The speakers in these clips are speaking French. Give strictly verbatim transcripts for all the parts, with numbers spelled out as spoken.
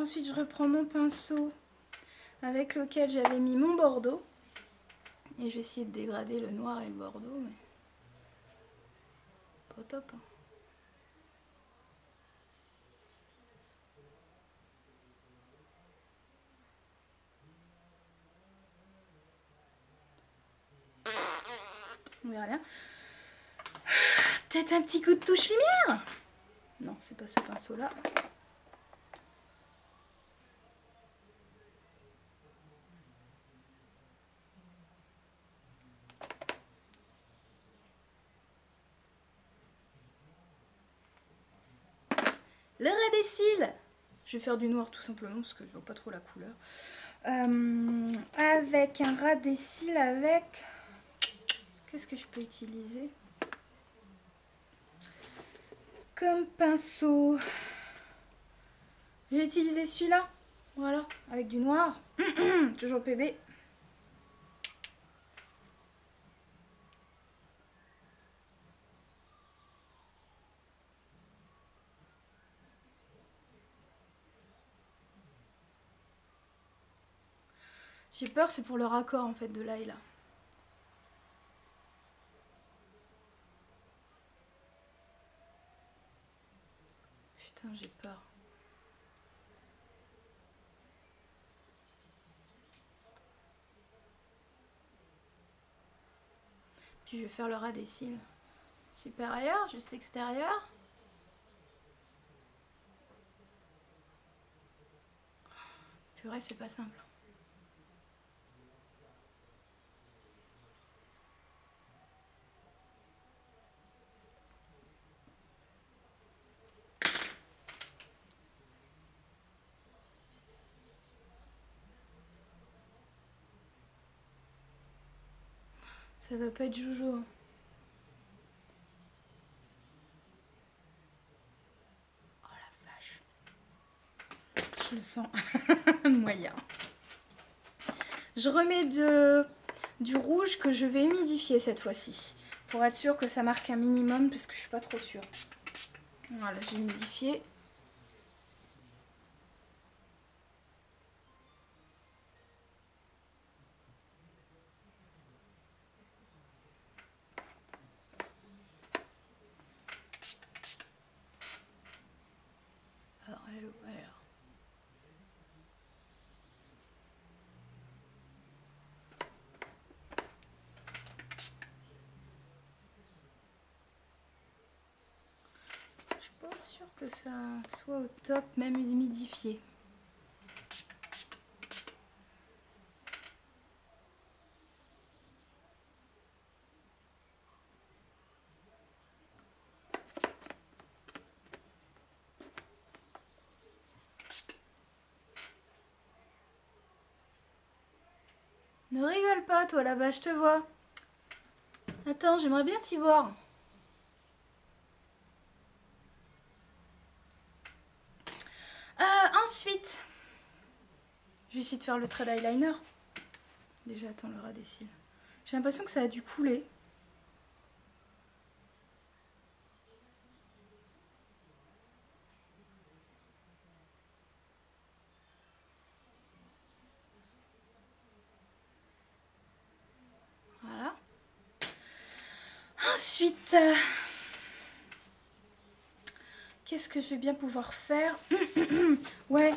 Ensuite, je reprends mon pinceau avec lequel j'avais mis mon bordeaux. Et je vais essayer de dégrader le noir et le bordeaux. Mais pas top, hein. On verra bien. Peut-être un petit coup de touche lumière. Non, c'est pas ce pinceau-là. Le ras des cils. Je vais faire du noir tout simplement parce que je vois pas trop la couleur. Euh, avec un ras des cils avec... Qu'est-ce que je peux utiliser comme pinceau? J'ai utilisé celui-là, voilà, avec du noir, toujours P B. J'ai peur, c'est pour le raccord en fait de là et là. Putain, j'ai peur. Puis je vais faire le ras des cils supérieur, juste extérieur. Purée, c'est pas simple. Ça doit pas être Jojo. Oh la vache. Je le sens moyen. Je remets de, du rouge que je vais humidifier cette fois-ci. Pour être sûre que ça marque un minimum parce que je suis pas trop sûre. Voilà, j'ai humidifié. Que ça soit au top, même humidifié. Ne rigole pas, toi là-bas, je te vois. Attends, j'aimerais bien t'y voir. Ensuite, je vais essayer de faire le trait d'eyeliner. Déjà, attends, le ras des cils. J'ai l'impression que ça a dû couler. Voilà. Ensuite, euh, qu'est-ce que je vais bien pouvoir faire ? Ouais,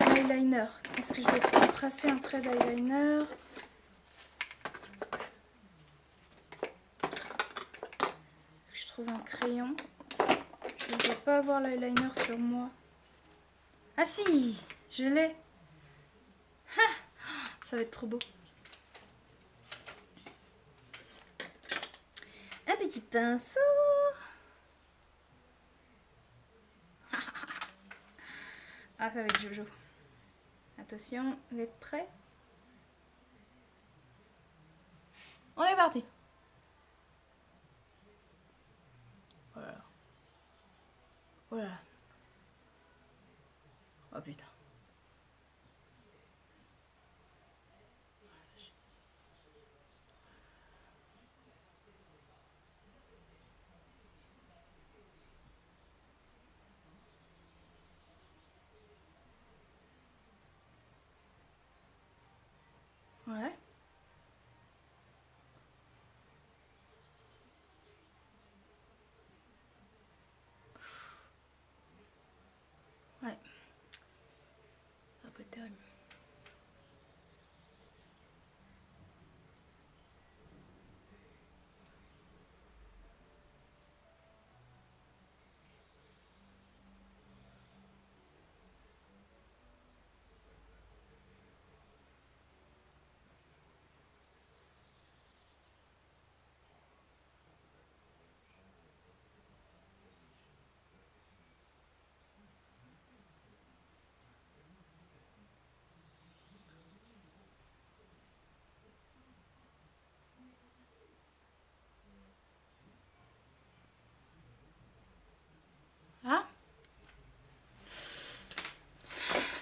eyeliner. Est-ce que je vais tracer un trait d'eyeliner? Je trouve un crayon. Je ne dois pas avoir l'eyeliner sur moi. Ah si, je l'ai. Ça va être trop beau. Un petit pinceau. Ah, ça va être Jojo. Attention, vous êtes prêts? On est parti. Oh là là. Oh là là. Oh putain.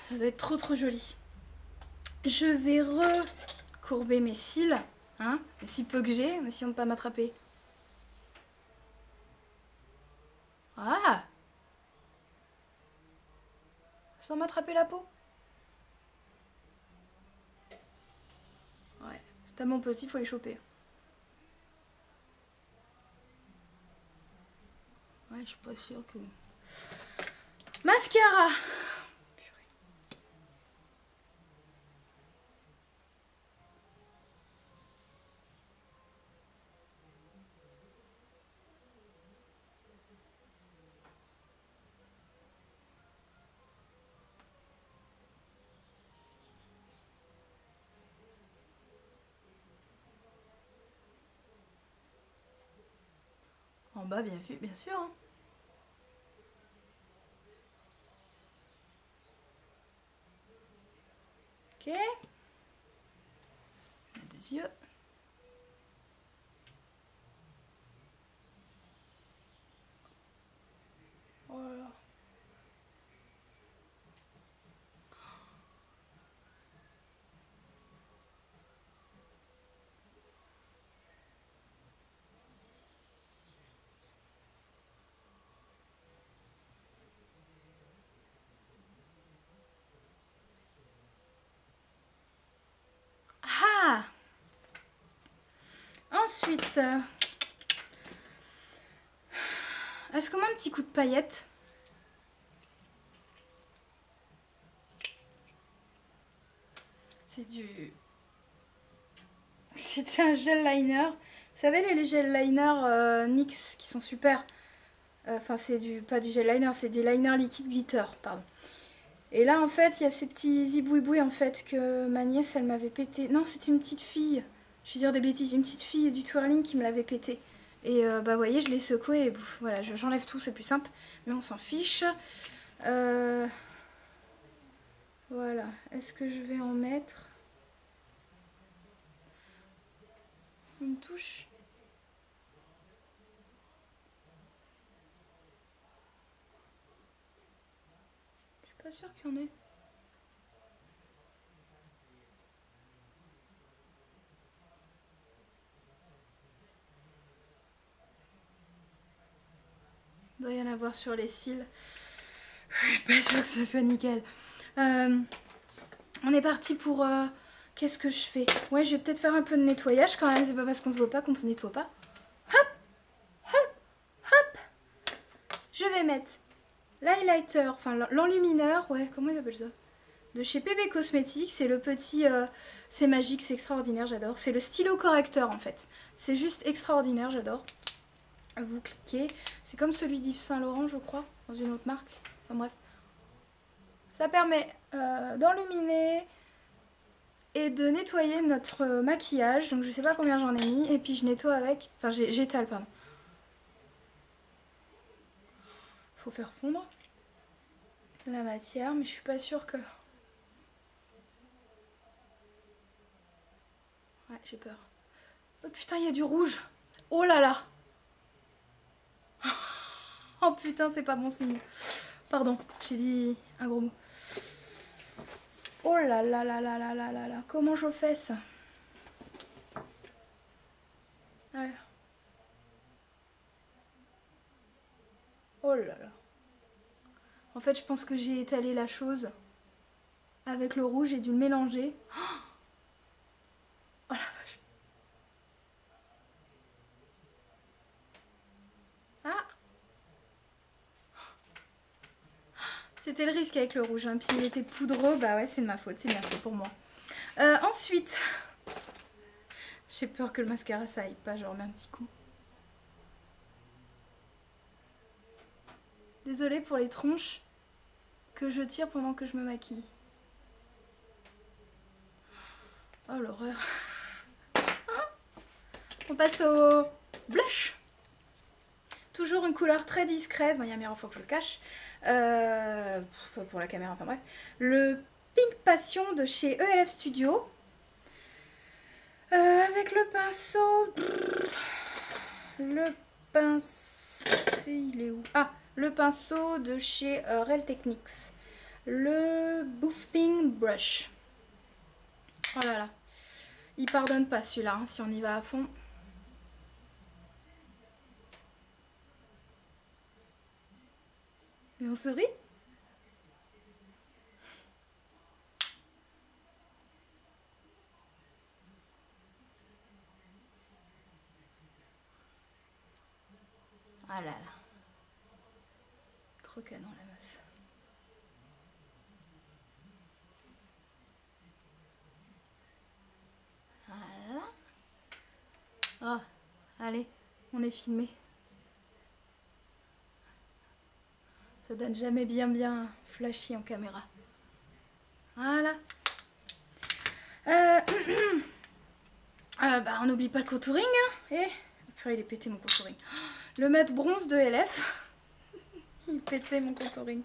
Ça doit être trop trop joli. Je vais recourber mes cils, hein, aussi peu que j'ai, mais si on ne peut pas m'attraper. Ah, sans m'attraper la peau. Ouais, c'est tellement petit, il faut les choper. Ouais, je suis pas sûre que... Mascara. En bas, bien vu, bien sûr. Hein. Ok. Deux yeux. Oh là là. Ensuite, euh, est-ce qu'on met un petit coup de paillette? C'est du... C'est un gel liner. Vous savez les gel liner euh, N Y X qui sont super. Enfin euh, c'est du... pas du gel liner, c'est des liners liquide glitter, pardon. Et là en fait il y a ces petits zibouibouis en fait que ma nièce elle m'avait pété. Non, c'était une petite fille. Je vais dire des bêtises, une petite fille du twirling qui me l'avait pété. Et euh, bah vous voyez, je l'ai secoué et bouf, voilà, j'enlève tout, c'est plus simple. Mais on s'en fiche. Euh... Voilà, est-ce que je vais en mettre une touche? Je suis pas sûre qu'il y en ait. Il doit y en avoir sur les cils. Je suis pas sûre que ce soit nickel. Euh, on est parti pour... Euh, qu'est-ce que je fais? Ouais, je vais peut-être faire un peu de nettoyage quand même. C'est pas parce qu'on se voit pas qu'on se nettoie pas. Hop! Hop! Hop! Je vais mettre l'highlighter, enfin l'enlumineur. Ouais, comment ils appellent ça? De chez P B Cosmetics. C'est le petit... Euh, c'est magique, c'est extraordinaire, j'adore. C'est le stylo correcteur en fait. C'est juste extraordinaire, j'adore. Vous cliquez, c'est comme celui d'Yves Saint Laurent je crois, dans une autre marque, enfin bref, ça permet euh, d'enluminer et de nettoyer notre maquillage, donc je sais pas combien j'en ai mis, et puis je nettoie avec, enfin j'étale pardon, faut faire fondre la matière, mais je suis pas sûre que... Ouais, j'ai peur. Oh putain, il y a du rouge, oh là là. Oh putain, c'est pas bon signe. Pardon, j'ai dit un gros mot. Oh là là là là là là là là. Comment je fais ça? Ouais. Oh là là. En fait, je pense que j'ai étalé la chose avec le rouge, j'ai dû le mélanger. Oh, oh la vache. Ah! C'était le risque avec le rouge, hein. Puis il était poudreux, bah ouais c'est de ma faute, c'est de ma faute pour moi. Euh, ensuite, j'ai peur que le mascara ça aille pas, je remets un petit coup. Désolée pour les tronches que je tire pendant que je me maquille. Oh l'horreur. On passe au blush. Toujours une couleur très discrète, bon, il y a un miroir, faut que je le cache, euh, pour la caméra, enfin bref. Le Pink Passion de chez E L F Studio, euh, avec le pinceau, le pinceau, il est où? Ah, le pinceau de chez Real Techniques, le Buffing Brush. Oh là là, il pardonne pas celui-là, hein, si on y va à fond. Mais on sourit. Ah là là. Trop canon la meuf. Ah là là. Oh, allez, on est filmé. Ça donne jamais bien bien flashy en caméra. Voilà. Euh, euh, bah, on n'oublie pas le contouring. Hein. Et... Purée, il est pété mon contouring. Le mat bronze de L F. Il pétait mon contouring.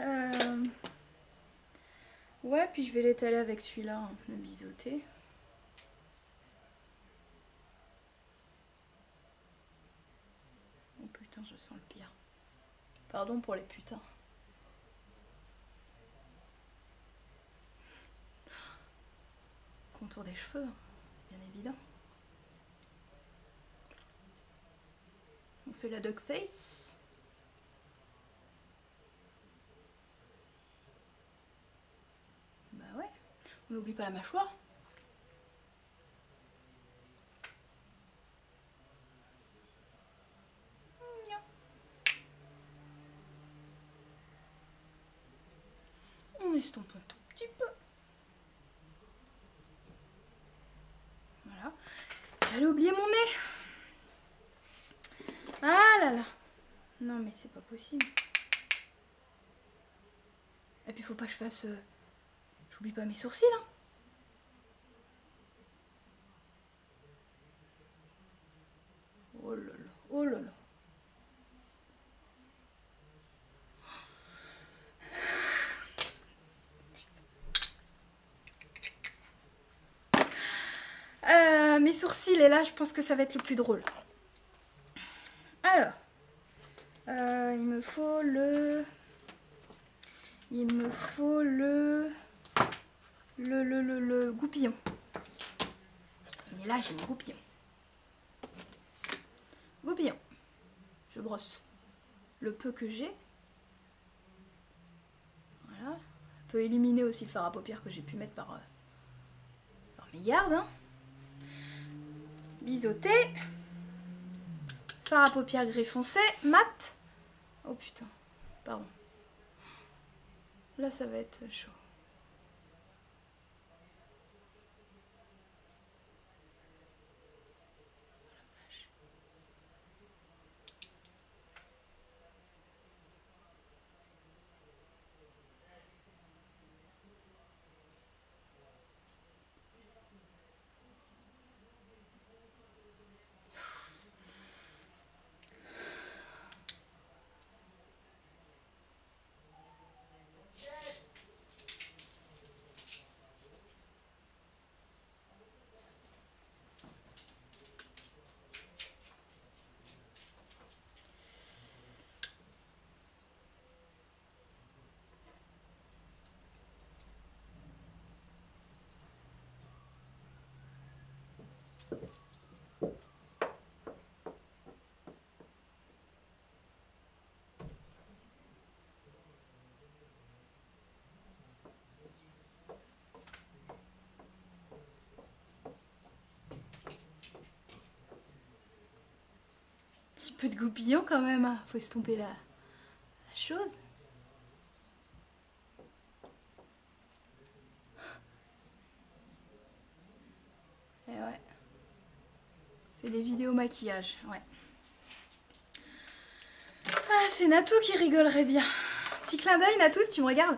Euh... Ouais, puis je vais l'étaler avec celui-là, hein, le biseauté. Oh putain, je sens le pire. Pardon pour les putains. Contour des cheveux, bien évident. On fait la duck face. Bah ouais. On n'oublie pas la mâchoire. On estompe un tout petit peu. Voilà. J'allais oublier mon nez. Ah là là. Non mais c'est pas possible. Et puis faut pas que je fasse... Euh... J'oublie pas mes sourcils. Hein. Oh là là. Oh là là. Euh, mes sourcils et là je pense que ça va être le plus drôle. Alors, euh, il me faut le, il me faut le, le, le, le, le goupillon. Il est là, j'ai mon goupillon. Goupillon. Je brosse le peu que j'ai. Voilà. Je peux éliminer aussi le fard à paupières que j'ai pu mettre par, euh, par mes gardes. Hein. Biseauté. Fard à paupières gris foncé, mat. Oh putain, pardon. Là, ça va être chaud. Petit peu de goupillon quand même, hein. Faut estomper la, la chose. Des vidéos maquillage, ouais. Ah, c'est Natou qui rigolerait bien. Petit clin d'œil Natou si tu me regardes.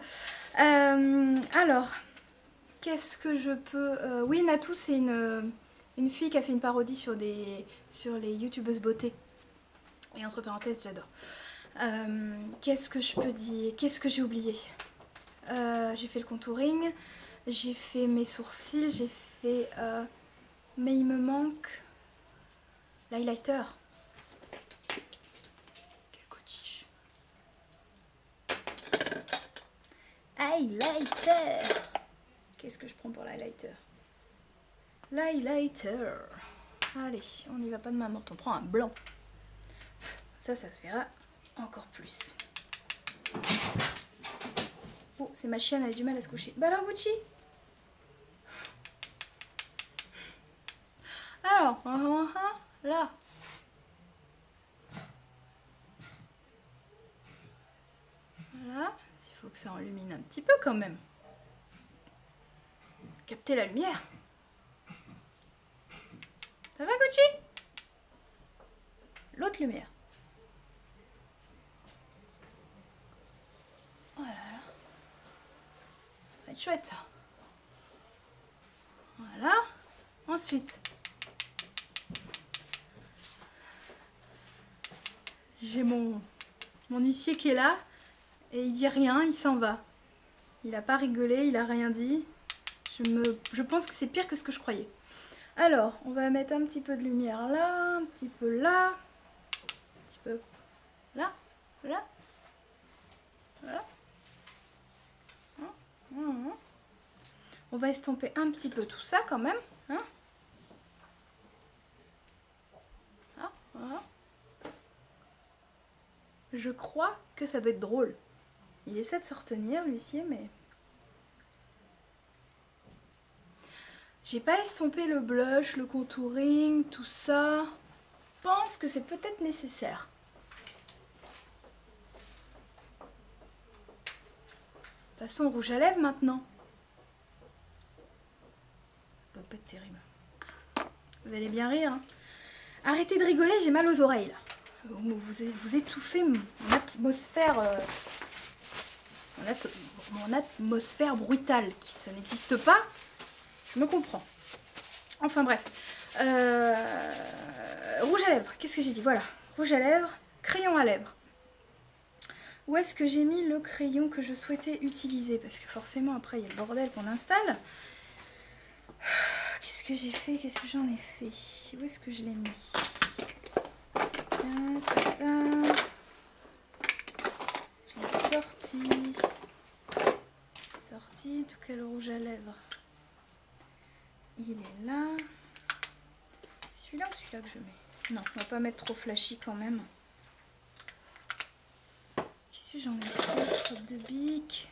Euh, alors, qu'est-ce que je peux... Euh, oui, Natou c'est une, une fille qui a fait une parodie sur, des, sur les youtubeuses beauté. Et entre parenthèses, j'adore. Euh, qu'est-ce que je peux dire? Qu'est-ce que j'ai oublié? euh, J'ai fait le contouring, j'ai fait mes sourcils, j'ai fait... Euh, mais il me manque... L'highlighter. Quelle cotiche. highlighter. Qu'est-ce que je prends pour l'highlighter? L'highlighter. Allez, on n'y va pas de main morte, on prend un blanc. Ça, ça se verra encore plus. Oh, c'est ma chienne, elle a du mal à se coucher. Bah alors, Gucci. Alors, là. Voilà, il faut que ça illumine un petit peu quand même. Capter la lumière. Ça va, Gucci? L'autre lumière. Oh là là. Ça va être chouette ça. Voilà. Ensuite, j'ai mon, mon huissier qui est là. Et il dit rien, il s'en va. Il a pas rigolé, il a rien dit. Je, me, je pense que c'est pire que ce que je croyais. Alors, on va mettre un petit peu de lumière là, un petit peu là, un petit peu là, là, voilà. On va estomper un petit peu tout ça quand même. Hein, ah, voilà. Je crois que ça doit être drôle. Il essaie de se retenir, l'huissier, mais... J'ai pas estompé le blush, le contouring, tout ça. Je pense que c'est peut-être nécessaire. Passons au rouge à lèvres maintenant. Ça peut être terrible. Vous allez bien rire, hein. Arrêtez de rigoler, j'ai mal aux oreilles, là. Vous, vous étouffez mon atmosphère... Euh... Mon, at mon atmosphère brutale, qui ça n'existe pas, je me comprends. Enfin bref, euh... rouge à lèvres, qu'est-ce que j'ai dit? Voilà, rouge à lèvres, crayon à lèvres. Où est-ce que j'ai mis le crayon que je souhaitais utiliser? Parce que forcément après il y a le bordel qu'on installe. Qu'est-ce que j'ai fait? Qu'est-ce que j'en ai fait? Où est-ce que je l'ai mis? Tiens, c'est ça. Sorti, sorti, tout cas le rouge à lèvres, il est là, celui-là ou celui-là que je mets? Non, on va pas mettre trop flashy quand même. Qu'est-ce que j'en ai fait? Sorte de bique.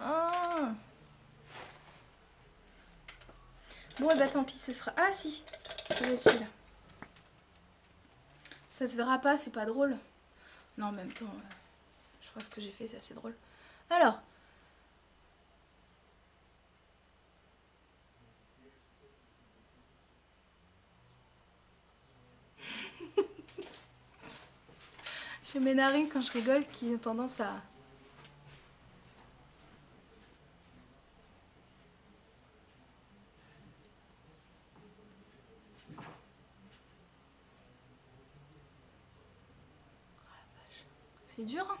Oh. Bon, et bah tant pis, ce sera... Ah si, ça va être celui-là. Ça se verra pas, c'est pas drôle. Non, en même temps, je crois que ce que j'ai fait, c'est assez drôle. Alors. J'ai mes narines quand je rigole qui ont tendance à... C'est dur, hein.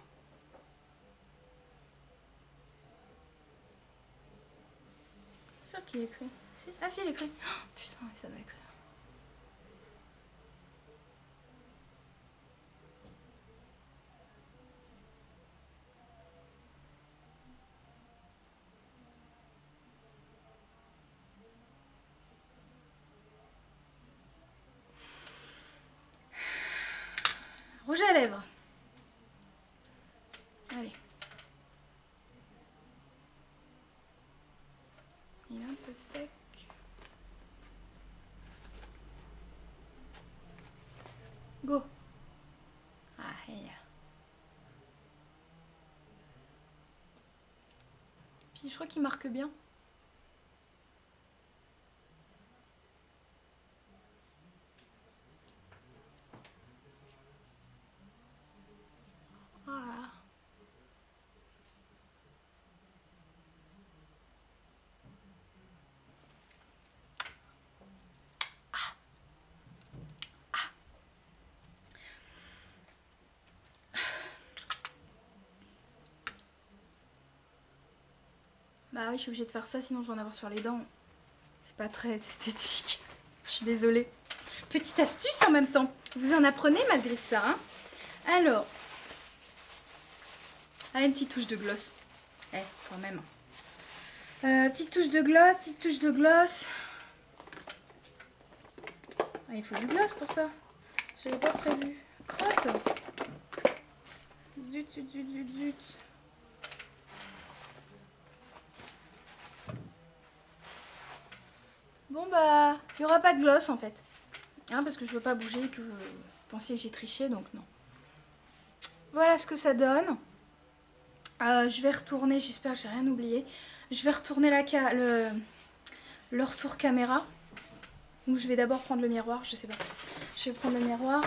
C'est sûr qu'il écrit. Si. Ah si, il écrit. Oh, putain, ça doit écrire. Rouge à lèvres. Sec. Go. Ah, hey. Puis je crois qu'il marque bien. Bah oui, je suis obligée de faire ça, sinon je vais en avoir sur les dents. C'est pas très esthétique. Je suis désolée. Petite astuce en même temps. Vous en apprenez malgré ça, hein. Alors, Allez, une petite touche de gloss. Eh, quand même. Euh, petite touche de gloss, petite touche de gloss. Ah, il faut du gloss pour ça. Je n'avais pas prévu. Crotte. Zut, zut, zut, zut, zut. Bon bah, il n'y aura pas de gloss en fait. Hein, parce que je ne veux pas bouger que vous pensiez que j'ai triché, donc non. Voilà ce que ça donne. Euh, je vais retourner, j'espère que j'ai rien oublié. Je vais retourner la ca le, le retour caméra. Ou je vais d'abord prendre le miroir, je sais pas. Je vais prendre le miroir.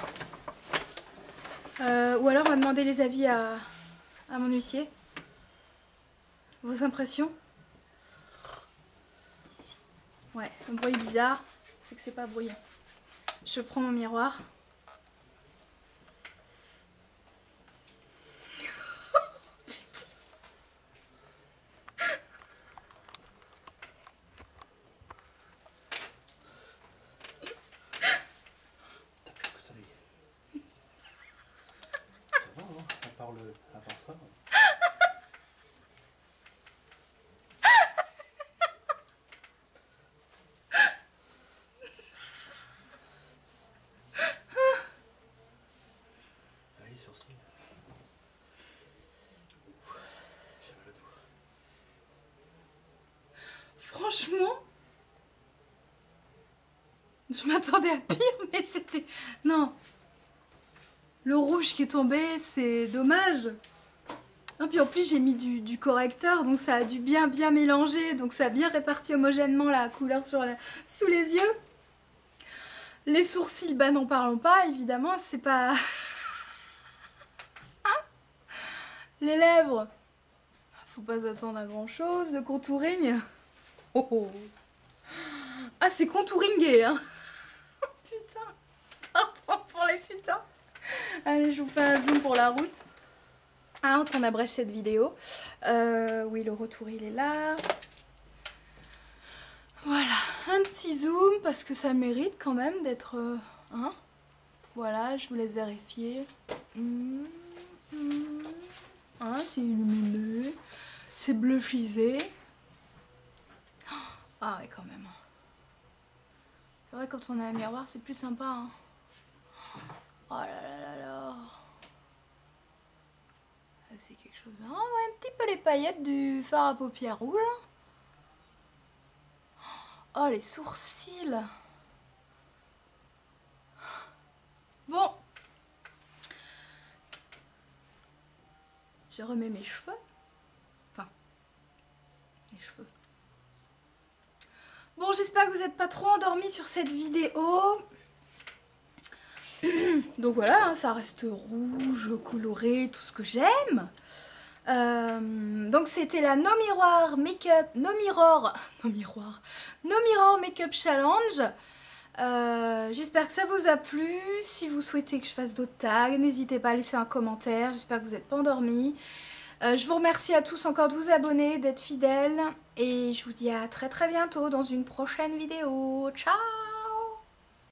Euh, ou alors on va demander les avis à, à mon huissier. Vos impressions? Ouais, un bruit bizarre, c'est que c'est pas bruyant. Je prends mon miroir. Franchement, je m'attendais à pire, mais c'était... Non. Le rouge qui est tombé, c'est dommage. Et puis en plus, j'ai mis du, du correcteur, donc ça a dû bien bien mélanger. Donc ça a bien réparti homogènement la couleur sur la, sous les yeux. Les sourcils, bah n'en parlons pas, évidemment, c'est pas... hein, les lèvres, faut pas s'attendre à grand chose. Le contouring... Oh oh. Ah, c'est contouringé, hein. Putain. Pardon pour les putains. Allez, je vous fais un zoom pour la route. Ah, qu'on abrège cette vidéo. Euh, oui, le retour, il est là. Voilà, un petit zoom parce que ça mérite quand même d'être... Hein, voilà, je vous laisse vérifier. Mmh, mmh. Hein, c'est illuminé. C'est blushizé. Ah ouais, quand même. C'est vrai, quand on a un miroir, c'est plus sympa. Hein. Oh là là là là. C'est quelque chose. Ah ouais, un petit peu les paillettes du fard à paupières rouge. Oh, les sourcils. Bon. Je remets mes cheveux. Enfin, les cheveux. Bon, j'espère que vous n'êtes pas trop endormis sur cette vidéo. Donc voilà, ça reste rouge, coloré, tout ce que j'aime. Euh, donc c'était la No Mirror Make-up, No Mirror, No Mirror, No Mirror Make-up Challenge. Euh, j'espère que ça vous a plu. Si vous souhaitez que je fasse d'autres tags, n'hésitez pas à laisser un commentaire. J'espère que vous n'êtes pas endormis. Euh, je vous remercie à tous encore de vous abonner, d'être fidèles, et je vous dis à très très bientôt dans une prochaine vidéo. Ciao!